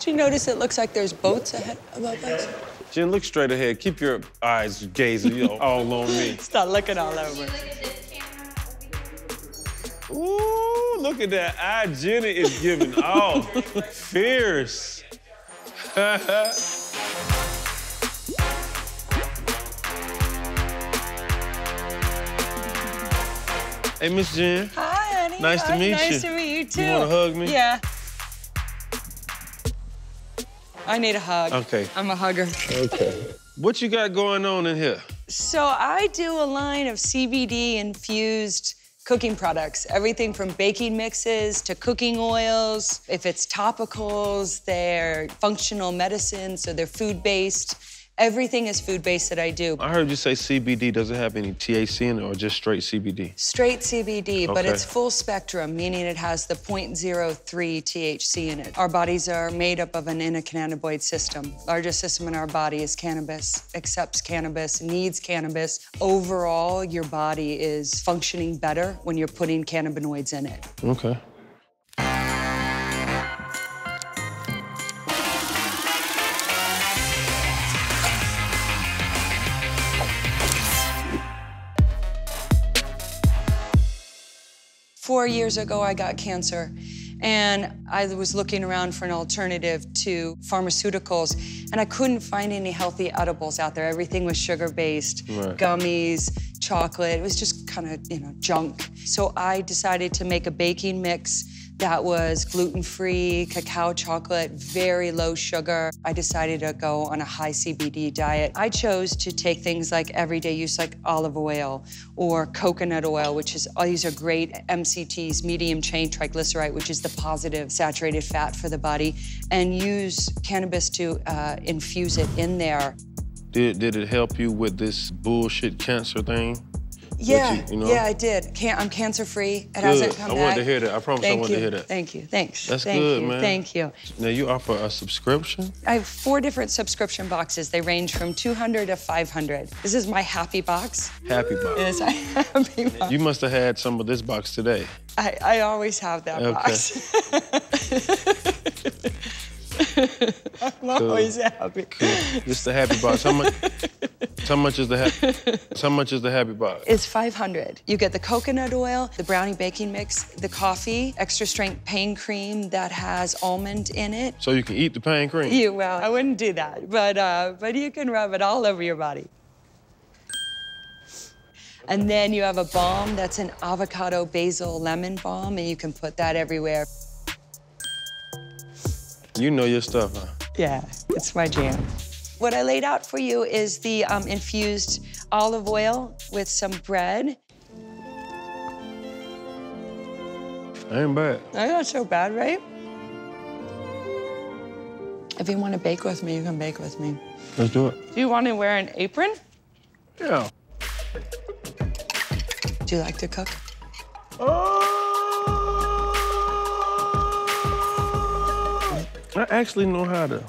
Do you notice it looks like there's boats ahead above us? Jen, look straight ahead. Keep your eyes gazing, all on me. Stop looking all over. Ooh, look at that eye Jenna is giving off. Fierce. Hey, Miss Jen. Hi, honey. Nice to meet you. Nice to meet you, too. You want to hug me? Yeah. I need a hug. Okay. I'm a hugger. Okay. What you got going on in here? So I do a line of CBD-infused cooking products. Everything from baking mixes to cooking oils. If it's topicals, they're functional medicine, so they're food-based. Everything is food-based that I do. I heard you say CBD. Does it have any THC in it or just straight CBD? Straight CBD, okay. But it's full spectrum, meaning it has the 0.03 THC in it. Our bodies are made up of an endocannabinoid system. Largest system in our body is cannabis, accepts cannabis, needs cannabis. Overall, your body is functioning better when you're putting cannabinoids in it. Okay. Four years ago, I got cancer, and I was looking around for an alternative to pharmaceuticals, and I couldn't find any healthy edibles out there. Everything was sugar-based, right. Gummies, chocolate. It was just kind of, junk. So I decided to make a baking mix that was gluten-free, cacao chocolate, very low sugar. I decided to go on a high CBD diet. I chose to take things like everyday use, like olive oil or coconut oil, which is, these are great MCTs, medium chain triglyceride, which is the positive saturated fat for the body, and use cannabis to infuse it in there. Did it help you with this bullshit cancer thing? Yeah, yeah, I did. I'm cancer-free. It hasn't come back. I wanted to hear that. I promise I wanted to hear that. Thank you. Thanks. That's good, man. Thank you. Now, you offer a subscription? I have 4 different subscription boxes. They range from $200 to $500. This is my happy box. Happy box. Yes, my happy box. You must have had some of this box today. I always have that box. I'm always happy. Cool. This is the happy box. How much is the happy box? It's $500. You get the coconut oil, the brownie baking mix, the coffee, extra strength pain cream that has almond in it. So you can eat the pain cream? Well, I wouldn't do that, but you can rub it all over your body. And then you have a balm that's an avocado basil lemon balm, and you can put that everywhere. You know your stuff, huh? Yeah, it's my jam. What I laid out for you is the infused olive oil with some bread. I ain't bad. I'm not so bad, right? If you want to bake with me, you can bake with me. Let's do it. Do you want to wear an apron? Yeah. Do you like to cook? Oh! I actually know how to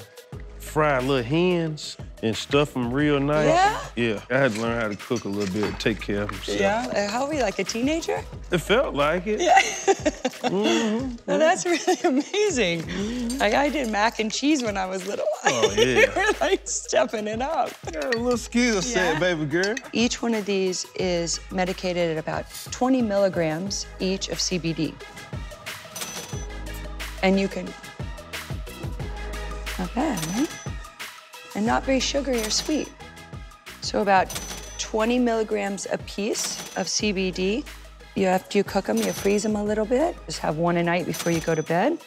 fry little hens and stuff them real nice. Yeah? Yeah. I had to learn how to cook a little bit, take care of myself. Yeah? How were you, like a teenager? It felt like it. Yeah. Well, that's really amazing. Like, I did mac and cheese when I was little. Oh, yeah. You were, like, stepping it up. Got a little skill set, baby girl. Each one of these is medicated at about 20 milligrams each of CBD. And you can... Not bad, right? And not very sugary or sweet. So about 20 milligrams a piece of CBD. After you cook them, you freeze them a little bit. Just have one a night before you go to bed.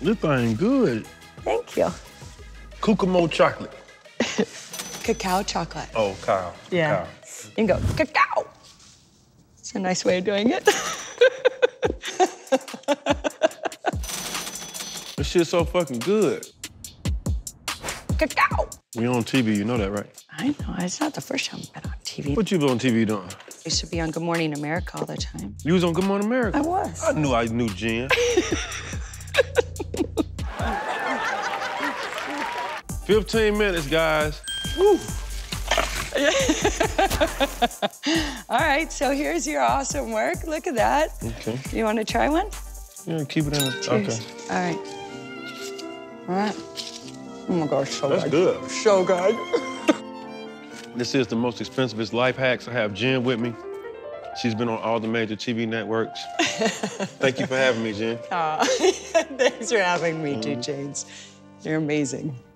This thing good. Thank you. Kokomo chocolate. Cacao chocolate. Oh, cow. Yeah. Cow. You can go, cacao. It's a nice way of doing it. This shit's so fucking good. Cacao. You're on TV, you know that, right? I know, it's not the first time I've been on TV. What you been on TV doing? I used to be on Good Morning America all the time. You was on Good Morning America? I was. I knew Jen. $15 minutes, guys. Woo. All right, so here's your awesome work. Look at that. Okay. You want to try one? Yeah, keep it in. Cheers. Okay. All right. All right? Oh my gosh, so good. That's good. So good. This is the most expensive life hacks. I have Jen with me. She's been on all the major TV networks. Thank you for having me, Jen. Thanks for having me too, James. You're amazing.